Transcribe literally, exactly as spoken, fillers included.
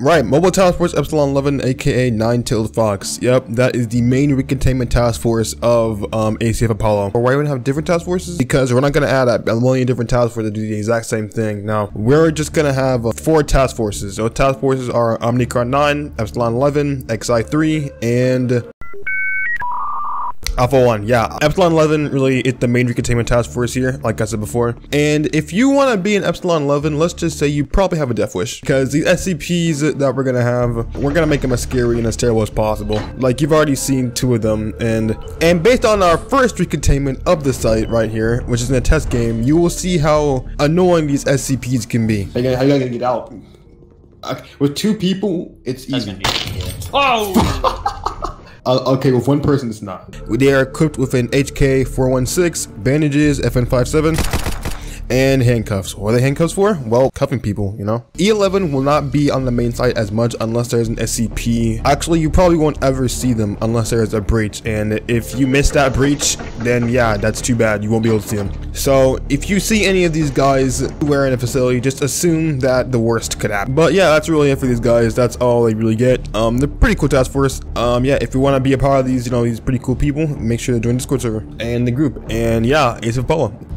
Right, Mobile Task Force Epsilon eleven, aka Nine-Tailed Fox. Yep, that is the main recontainment task force of um, A C F Apollo. Or why even have different task forces? Because we're not going to add a million different task forces to do the exact same thing. Now, we're just going to have uh, four task forces. So task forces are Omnicron nine, Epsilon eleven, X I three, and Alpha one, yeah. Epsilon eleven really is the main recontainment task force here, like I said before. And if you want to be an Epsilon eleven, let's just say you probably have a death wish, because the S C Ps that we're going to have, we're going to make them as scary and as terrible as possible. Like, you've already seen two of them. And and based on our first recontainment of the site right here, which is in a test game, you will see how annoying these S C Ps can be. How are you going to get out? Okay. With two people, it's easy. Oh! Uh, okay, with one person it's not. They are equipped with an H K four one six, bandages, F N five seven. And handcuffs. What are they handcuffs for? Well, cuffing people, you know? E eleven will not be on the main site as much unless there's an S C P. Actually, you probably won't ever see them unless there's a breach. And if you miss that breach, then yeah, that's too bad. You won't be able to see them. So if you see any of these guys we're in a facility, just assume that the worst could happen. But yeah, that's really it for these guys. That's all they really get. Um, they're pretty cool task force. Um, yeah, if you want to be a part of these, you know, these pretty cool people, make sure to join the Discord server and the group. And yeah, A C F Apollo.